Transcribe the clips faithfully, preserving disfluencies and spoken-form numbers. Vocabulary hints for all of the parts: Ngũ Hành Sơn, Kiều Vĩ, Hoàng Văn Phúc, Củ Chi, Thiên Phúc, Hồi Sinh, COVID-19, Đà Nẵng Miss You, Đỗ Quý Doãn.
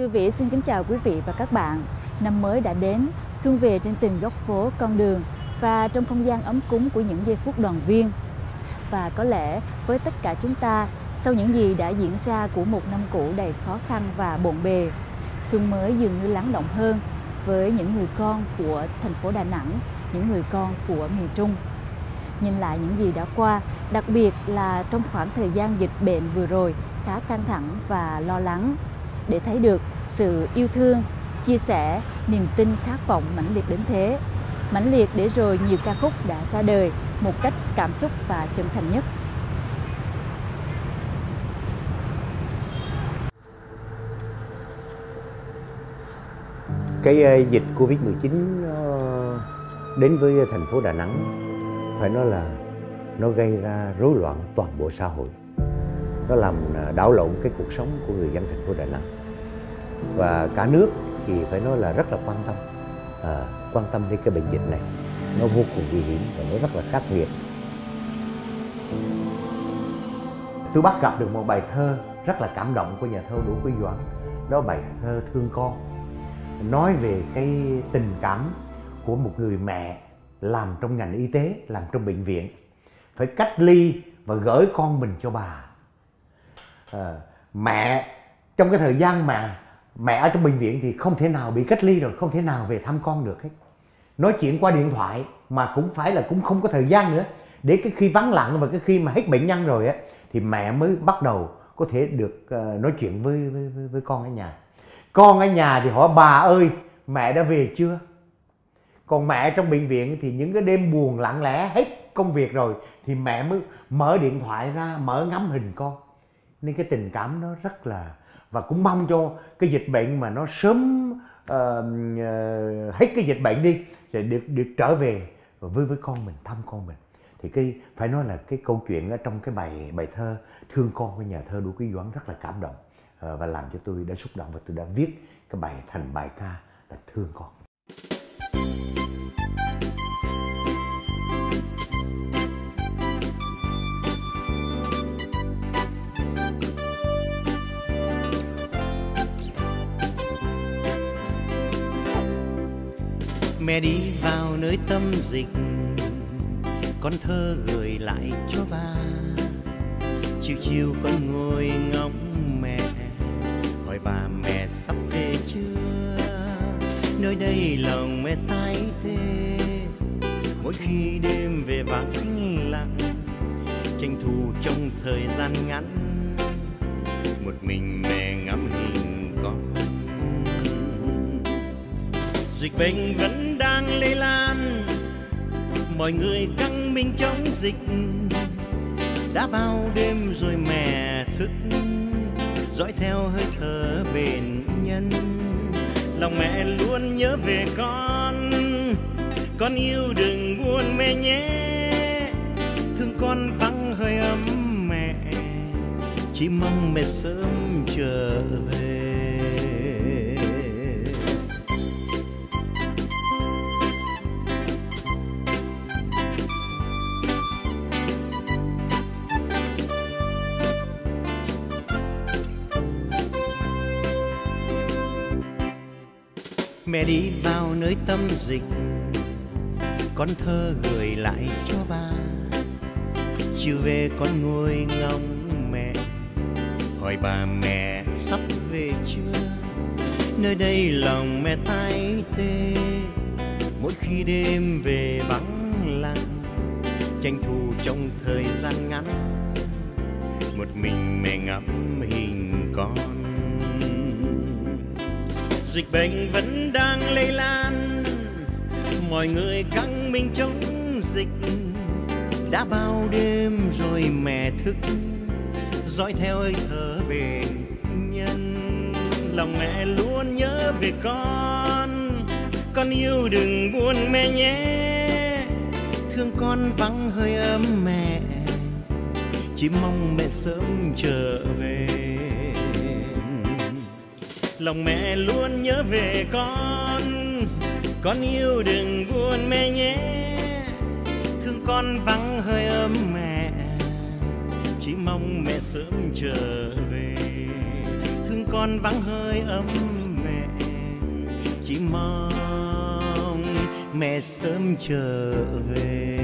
Quý vị xin kính chào quý vị và các bạn. Năm mới đã đến, xuân về trên từng góc phố, con đường và trong không gian ấm cúng của những giây phút đoàn viên. Và có lẽ với tất cả chúng ta, sau những gì đã diễn ra của một năm cũ đầy khó khăn và bộn bề, xuân mới dường như lắng động hơn với những người con của thành phố Đà Nẵng, những người con của miền Trung. Nhìn lại những gì đã qua, đặc biệt là trong khoảng thời gian dịch bệnh vừa rồi khá căng thẳng và lo lắng, để thấy được sự yêu thương, chia sẻ, niềm tin, khát vọng mãnh liệt đến thế. Mãnh liệt để rồi nhiều ca khúc đã ra đời một cách cảm xúc và chân thành nhất. Cái dịch Covid mười chín đến với thành phố Đà Nẵng, phải nói là nó gây ra rối loạn toàn bộ xã hội. Nó làm đảo lộn cái cuộc sống của người dân thành phố Đà Nẵng. Và cả nước thì phải nói là rất là quan tâm, à, quan tâm đến cái bệnh dịch này. Nó vô cùng nguy hiểm và nó rất là khắc nghiệt. Tôi bắt gặp được một bài thơ rất là cảm động của nhà thơ Đỗ Quý Doãn. Đó bài thơ Thương Con, nói về cái tình cảm của một người mẹ làm trong ngành y tế, làm trong bệnh viện, phải cách ly và gửi con mình cho bà. À, mẹ trong cái thời gian mà mẹ ở trong bệnh viện thì không thể nào bị cách ly rồi, không thể nào về thăm con được hết. Nói chuyện qua điện thoại mà cũng phải là cũng không có thời gian nữa, để cái khi vắng lặng và cái khi mà hết bệnh nhân rồi á thì mẹ mới bắt đầu có thể được uh, nói chuyện với, với với con ở nhà. Con ở nhà thì hỏi bà ơi mẹ đã về chưa. Còn mẹ trong bệnh viện thì những cái đêm buồn lặng lẽ hết công việc rồi thì mẹ mới mở điện thoại ra, mở ngắm hình con. Nên cái tình cảm nó rất là, và cũng mong cho cái dịch bệnh mà nó sớm uh, uh, hết cái dịch bệnh đi, để được được trở về với với con mình, thăm con mình. Thì cái phải nói là cái câu chuyện ở trong cái bài bài thơ Thương Con của nhà thơ Đỗ Quý Doãn rất là cảm động, uh, và làm cho tôi đã xúc động, và tôi đã viết cái bài thành bài ca là Thương Con. Mẹ đi vào nơi tâm dịch, con thơ gửi lại cho ba. Chiều chiều con ngồi ngóng mẹ, hỏi bà mẹ sắp về chưa. Nơi đây lòng mẹ tái tê, mỗi khi đêm về vắng lặng. Tranh thủ trong thời gian ngắn, một mình mẹ ngắm hình con. Dịch bệnh vẫn đang lây lan, mọi người căng mình chống dịch. Đã bao đêm rồi mẹ thức, dõi theo hơi thở bền nhân. Lòng mẹ luôn nhớ về con, con yêu đừng buồn mẹ nhé. Thương con vắng hơi ấm mẹ, chỉ mong mẹ sớm trở về. Mẹ đi vào nơi tâm dịch, con thơ gửi lại cho ba. Chiều về con ngồi ngóng mẹ, hỏi bà mẹ sắp về chưa. Nơi đây lòng mẹ tái tê, mỗi khi đêm về vắng lặng. Tranh thủ trong thời gian ngắn, một mình mẹ ngắm hình con. Dịch bệnh vẫn đang lây lan, mọi người căng mình chống dịch. Đã bao đêm rồi mẹ thức, dõi theo hơi thở bền nhân. Lòng mẹ luôn nhớ về con, con yêu đừng buồn mẹ nhé. Thương con vắng hơi ấm mẹ, chỉ mong mẹ sớm trở về. Lòng mẹ luôn nhớ về con, con yêu đừng buồn mẹ nhé. Thương con vắng hơi ấm mẹ, chỉ mong mẹ sớm trở về. Thương con vắng hơi ấm mẹ, chỉ mong mẹ sớm trở về.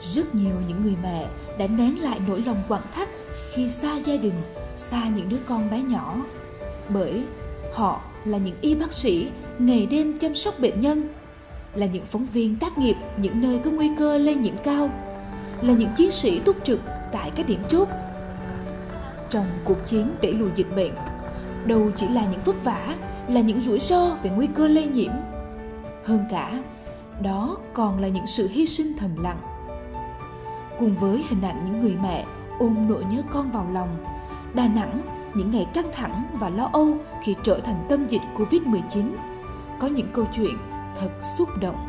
Rất nhiều những người mẹ đã nén lại nỗi lòng quặn thắt khi xa gia đình, xa những đứa con bé nhỏ. Bởi họ là những y bác sĩ ngày đêm chăm sóc bệnh nhân, là những phóng viên tác nghiệp những nơi có nguy cơ lây nhiễm cao, là những chiến sĩ túc trực tại các điểm chốt. Trong cuộc chiến để lùi dịch bệnh, đâu chỉ là những vất vả, là những rủi ro về nguy cơ lây nhiễm. Hơn cả, đó còn là những sự hy sinh thầm lặng. Cùng với hình ảnh những người mẹ ôm nỗi nhớ con vào lòng, Đà Nẵng những ngày căng thẳng và lo âu khi trở thành tâm dịch Covid mười chín, có những câu chuyện thật xúc động.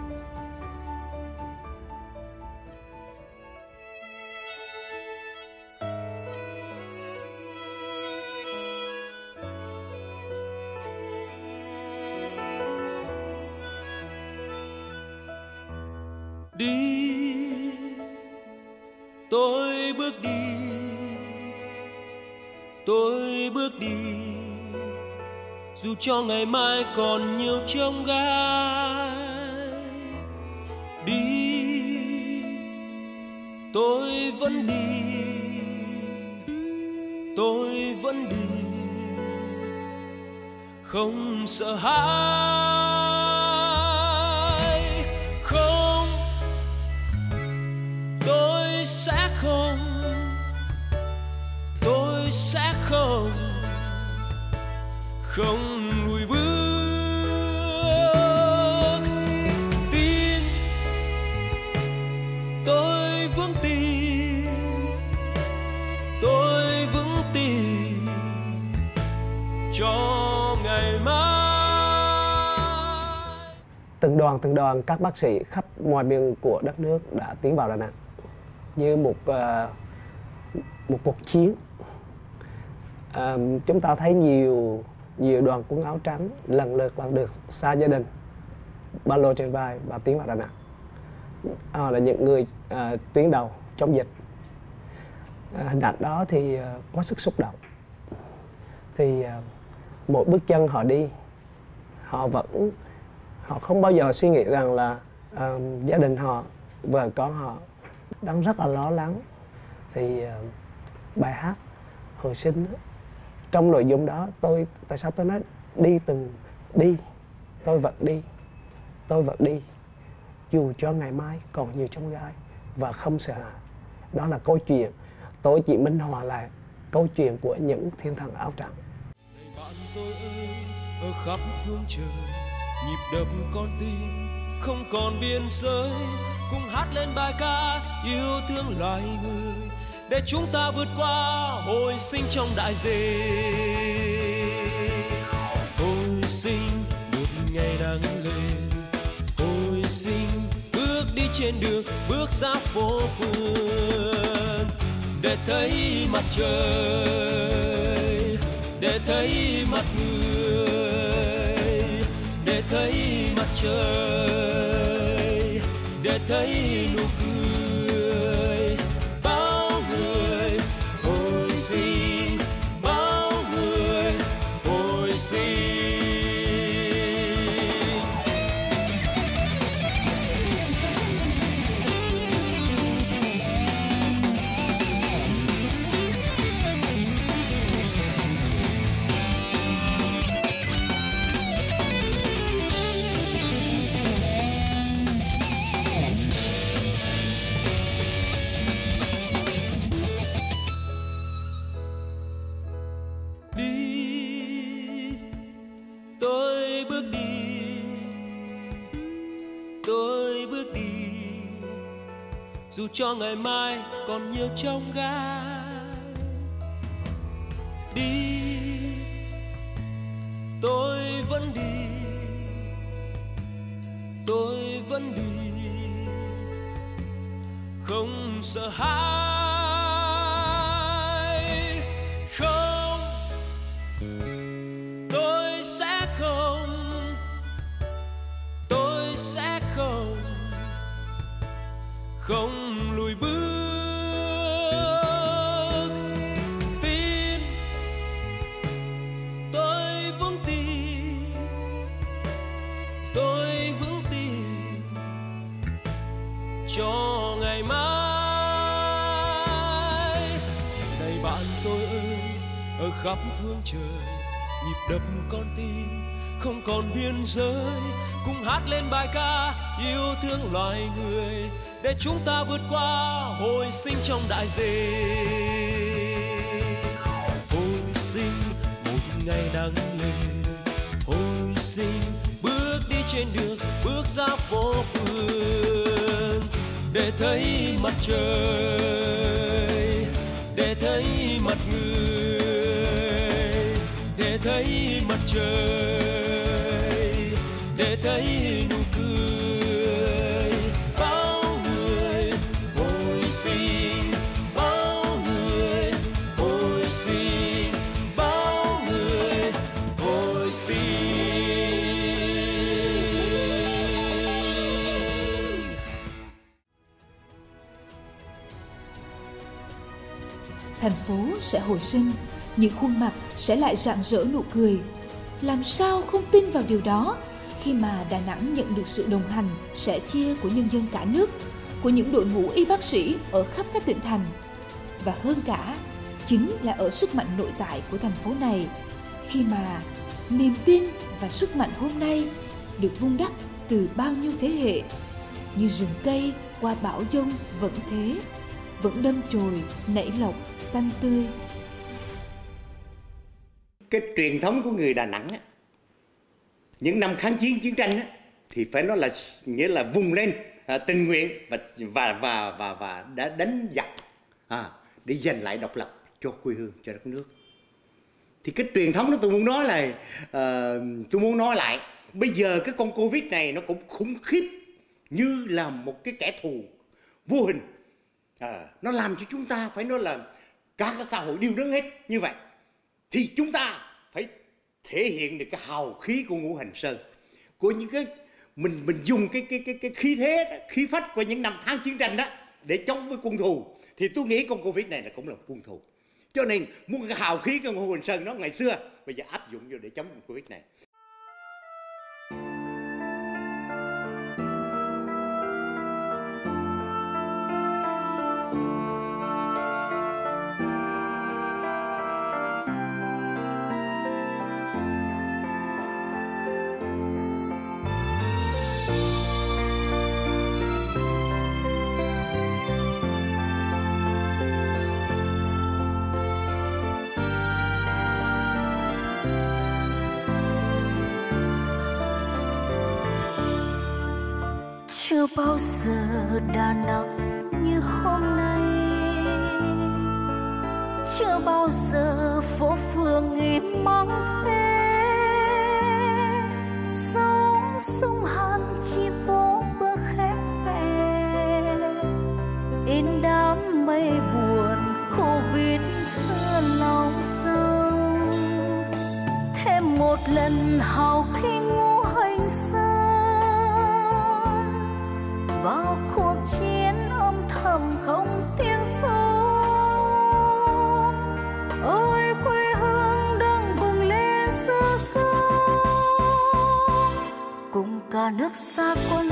Dù cho ngày mai còn nhiều trông gai, đi tôi vẫn đi, tôi vẫn đi, không sợ hãi. Không, tôi sẽ không, tôi sẽ không, không lùi bước. Tin, tôi vững tin, tôi vững tin cho ngày mai. Từng đoàn từng đoàn các bác sĩ khắp mọi miền của đất nước đã tiến vào Đà Nẵng như một một cuộc chiến. À, chúng ta thấy nhiều nhiều đoàn quân áo trắng lần lượt lần được xa gia đình, ba lô trên vai và tiến vào Đà Nẵng. À, là những người à, tuyến đầu chống dịch. À, hình ảnh đó thì à, quá sức xúc động. Thì à, mỗi bước chân họ đi, họ vẫn họ không bao giờ suy nghĩ rằng là à, gia đình họ, vợ con họ đang rất là lo lắng. Thì à, bài hát Hồi Sinh đó, trong nội dung đó, tôi tại sao tôi nói đi từng đi, tôi vẫn đi, tôi vẫn đi, dù cho ngày mai còn nhiều chông gai và không sợ hãi. Đó là câu chuyện tôi chỉ minh họa lại câu chuyện của những thiên thần áo trắng. Này bạn tôi ơi, ở khắp phương trời, nhịp đập con tim không còn biên giới, cùng hát lên bài ca yêu thương loài người, để chúng ta vượt qua hồi sinh trong đại dịch. Hồi sinh một ngày đang lên, hồi sinh bước đi trên đường, bước ra phố phường để thấy mặt trời, để thấy mặt người, để thấy mặt trời, để thấy nụ cười. Dù cho ngày mai còn nhiều chông gai, đi tôi vẫn đi, tôi vẫn đi, không sợ hãi. Không, tôi sẽ không, tôi sẽ không không lùi bước. Tin tôi vững tin, tôi vững tin cho ngày mai. Này bạn tôi ơi, ở khắp phương trời, nhịp đập con tim không còn biên giới, cùng hát lên bài ca yêu thương loài người, để chúng ta vượt qua hồi sinh trong đại dịch. Hồi sinh một ngày đang lên, hồi sinh bước đi trên đường, bước ra phố phường để thấy mặt trời, để thấy mặt người, để thấy mặt trời, để thấy nụ cười bao người hồi sinh, bao người hồi sinh, bao người hồi sinh. Thành phố sẽ hồi sinh, những khuôn mặt sẽ lại rạng rỡ nụ cười. Làm sao không tin vào điều đó khi mà Đà Nẵng nhận được sự đồng hành, sẻ chia của nhân dân cả nước, của những đội ngũ y bác sĩ ở khắp các tỉnh thành. Và hơn cả, chính là ở sức mạnh nội tại của thành phố này, khi mà niềm tin và sức mạnh hôm nay được vun đắp từ bao nhiêu thế hệ, như rừng cây qua bão dông vẫn thế, vẫn đâm chồi, nảy lộc, xanh tươi. Cái truyền thống của người Đà Nẵng á, những năm kháng chiến chiến tranh á, thì phải nói là nghĩa là vùng lên à, tình nguyện và và và và, và đã đánh giặc à, để giành lại độc lập cho quê hương, cho đất nước. Thì cái truyền thống đó tôi muốn nói là à, tôi muốn nói lại bây giờ cái con Covid này nó cũng khủng khiếp như là một cái kẻ thù vô hình à, nó làm cho chúng ta phải nói là cả cái xã hội điêu đứng hết như vậy. Thì chúng ta phải thể hiện được cái hào khí của Ngũ Hành Sơn, của những cái mình mình dùng cái cái cái cái khí thế đó, khí phách của những năm tháng chiến tranh đó để chống với quân thù. Thì tôi nghĩ con Covid này là cũng là quân thù, cho nên muốn cái hào khí của Ngũ Hành Sơn nó ngày xưa bây giờ áp dụng vô để chống con Covid này. Chưa bao giờ Đà Nẵng như hôm nay, chưa bao giờ phố phường im mắng thế, dấu sông Hàn chỉ phố bước khép về, in đám mây buồn Covid xưa lòng sông. Thêm một lần hào khí Ngũ Hành Sơn vào cuộc chiến âm thầm không tiếng sâu. Ôi quê hương đang bừng lên giữa sông, cùng cả nước xa quân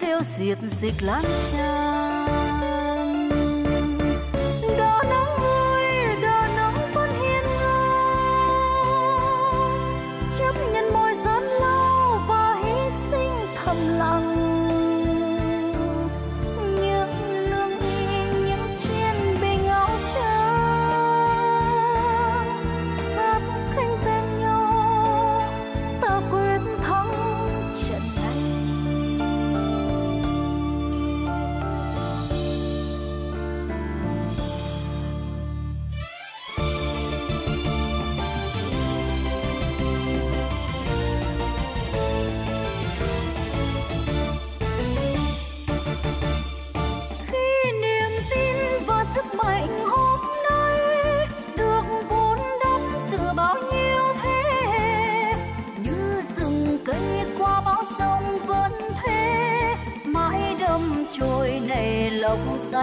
tiêu diệt dịch lan tràn. Đà Nẵng ơi, Đà Nẵng vẫn hiên ngang, chấp nhận mọi gian lao và hy sinh thầm lặng.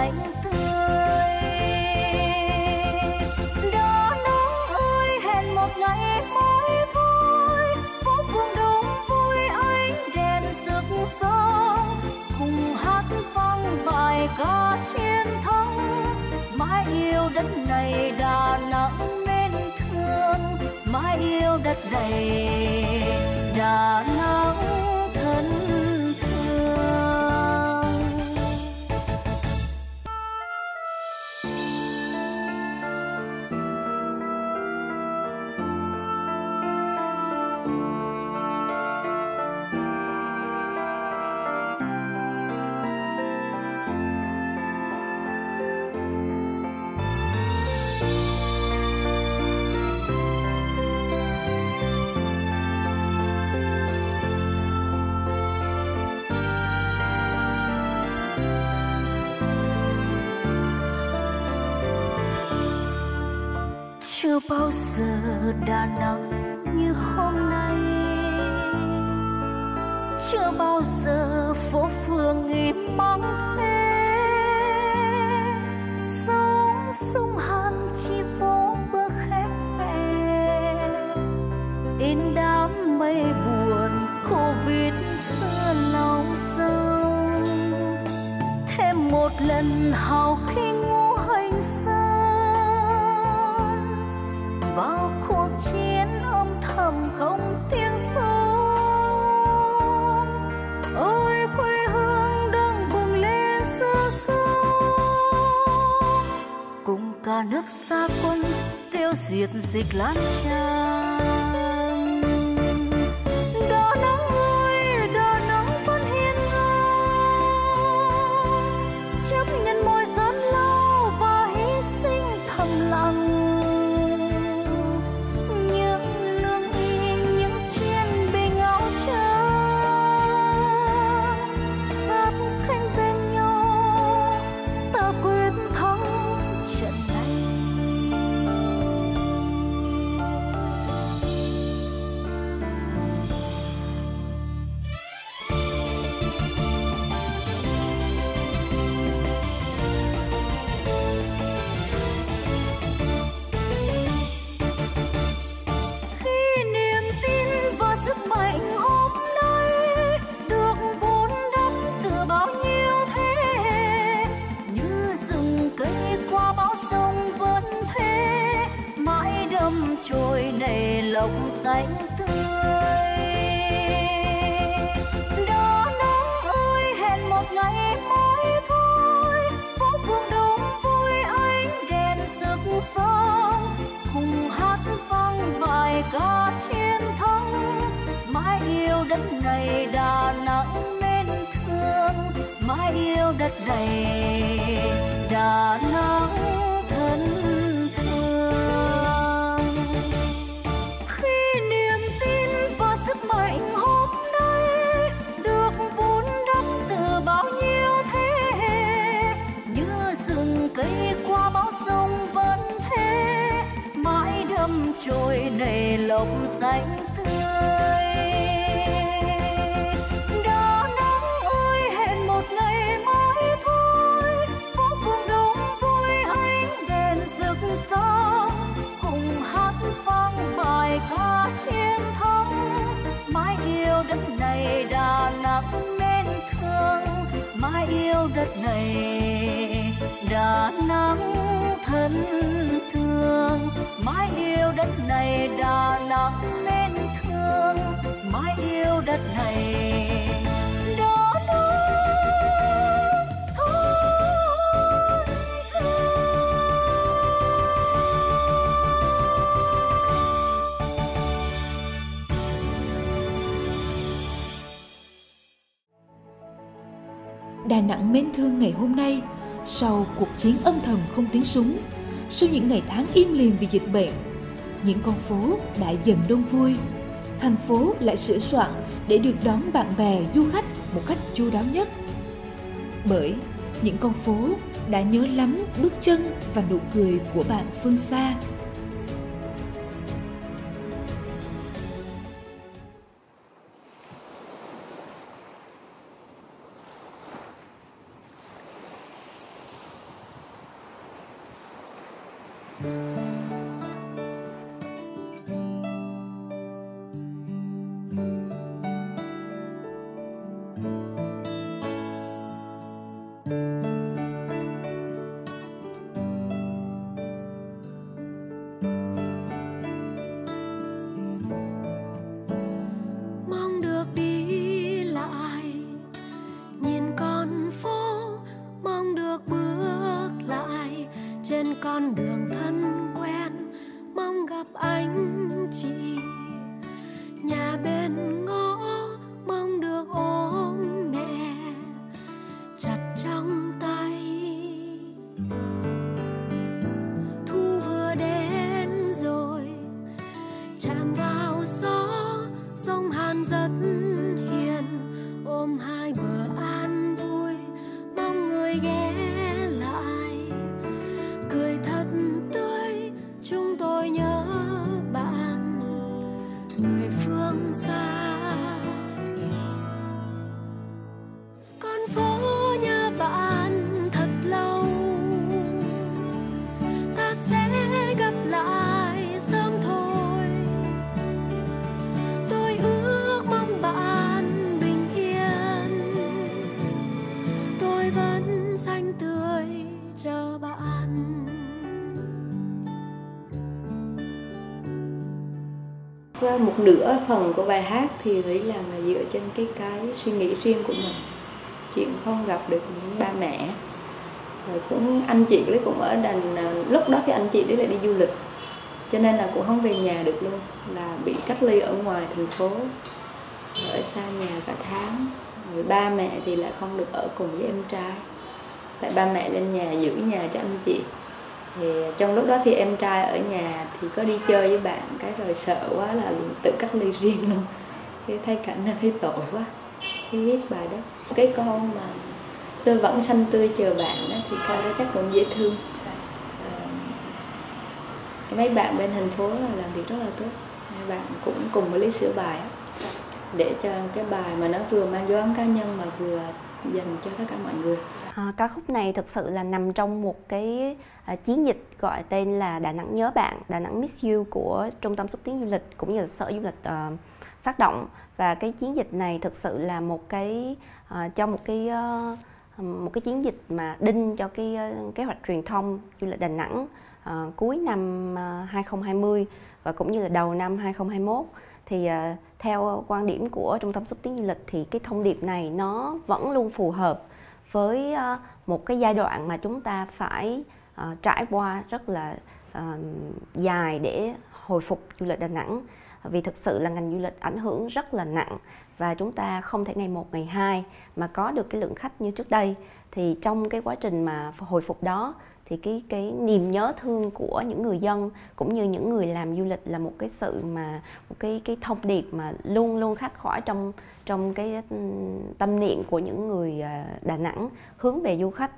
xanh tươi. Đó nắng ơi, hẹn một ngày mới thôi, phố phường đông vui ánh đèn rực sáng, cùng hát vang bài ca chiến thắng, mãi yêu đất này Đà Nẵng nên thương, mãi yêu đất này Đà Nẵng. Bao giờ Đà Nẵng như hôm nay, chưa bao giờ phố phường im mắng thế, sóng sung hàn chỉ phố bước khép hẹp, in đám mây buồn Covid xưa lòng sâu, thêm một lần hào khí Ngũ Hành Sơn vào cuộc chiến âm thầm không tiếng súng. Ôi quê hương đang bừng lên giữa sông, cùng cả nước xa quân tiêu diệt dịch lan tràn. Đà Nẵng ơi, Đà Nẵng vẫn hiên ngang, chấp nhận mọi gian lao và hy sinh thầm lặng. Lộng xanh tươi. Đà Nẵng ơi, hẹn một ngày mới thôi, phố phường đông vui ánh đèn rực sáng, cùng hát vang bài ca chiến thắng, mãi yêu đất này Đà Nẵng nên thương, mãi yêu đất này Đà Nẵng thân. Trôi đầy lộng xanh tươi. Đà Nẵng ơi, hẹn một ngày mới thôi, phố phường đông vui ánh đèn rực sáng, cùng hát vang bài ca chiến thắng, mãi yêu đất này Đà Nẵng nên thương, mãi yêu đất này Đà Nẵng thân thương, mãi yêu đất này Đà Nẵng nên thương, mãi yêu đất này Đà Nẵng thân thương. Đà Nẵng mến thương ngày hôm nay, sau cuộc chiến âm thầm không tiếng súng, sau những ngày tháng im lìm vì dịch bệnh, những con phố đã dần đông vui, thành phố lại sửa soạn để được đón bạn bè du khách một cách chu đáo nhất. Bởi những con phố đã nhớ lắm bước chân và nụ cười của bạn phương xa. Một nửa phần của bài hát thì Lý làm là dựa trên cái cái suy nghĩ riêng của mình, chuyện không gặp được ba mẹ, rồi cũng anh chị Lý cũng ở Đà Nẵng, lúc đó thì anh chị Lý lại đi du lịch, cho nên là cũng không về nhà được luôn, là bị cách ly ở ngoài thành phố, ở xa nhà cả tháng. Rồi ba mẹ thì lại không được ở cùng với em trai, tại ba mẹ lên nhà giữ nhà cho anh chị. Thì trong lúc đó thì em trai ở nhà thì có đi chơi với bạn, cái rồi sợ quá là tự cách ly riêng luôn. Cái thấy cảnh là thấy tội quá, mới viết bài đó. Cái câu mà tôi vẫn xanh tươi chờ bạn đó, thì câu đó chắc cũng dễ thương. Cái mấy bạn bên thành phố là làm việc rất là tốt, hai bạn cũng cùng với Lý sửa bài đó, để cho cái bài mà nó vừa mang dấu ấn cá nhân mà vừa dành cho tất cả mọi người. À, ca khúc này thực sự là nằm trong một cái à, chiến dịch gọi tên là Đà Nẵng Nhớ Bạn, Đà Nẵng Miss You của Trung tâm Xúc tiến Du lịch cũng như là Sở Du lịch à, phát động. Và cái chiến dịch này thực sự là một cái à, cho một cái à, một cái chiến dịch mà đinh cho cái à, kế hoạch truyền thông du lịch Đà Nẵng à, cuối năm à, hai không hai không và cũng như là đầu năm hai không hai mốt. Thì à, theo quan điểm của Trung tâm Xúc tiến Du lịch thì cái thông điệp này nó vẫn luôn phù hợp với một cái giai đoạn mà chúng ta phải uh, trải qua rất là uh, dài để hồi phục du lịch Đà Nẵng. Vì thực sự là ngành du lịch ảnh hưởng rất là nặng và chúng ta không thể ngày một, ngày hai mà có được cái lượng khách như trước đây. Thì trong cái quá trình mà hồi phục đó thì cái cái niềm nhớ thương của những người dân cũng như những người làm du lịch là một cái sự mà một cái cái thông điệp mà luôn luôn khắc khoải trong trong cái tâm niệm của những người Đà Nẵng hướng về du khách.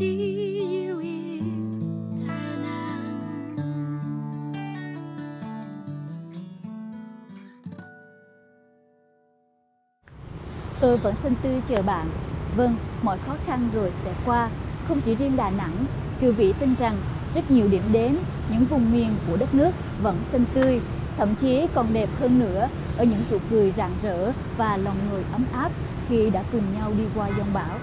see you in Đà Nẵng. Tôi vẫn xanh tươi chờ bạn. Vâng, mọi khó khăn rồi sẽ qua. Không chỉ riêng Đà Nẵng, Kiều Vĩ tin rằng rất nhiều điểm đến, những vùng miền của đất nước vẫn xanh tươi, thậm chí còn đẹp hơn nữa ở những nụ cười rạng rỡ và lòng người ấm áp khi đã cùng nhau đi qua giông bão.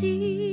See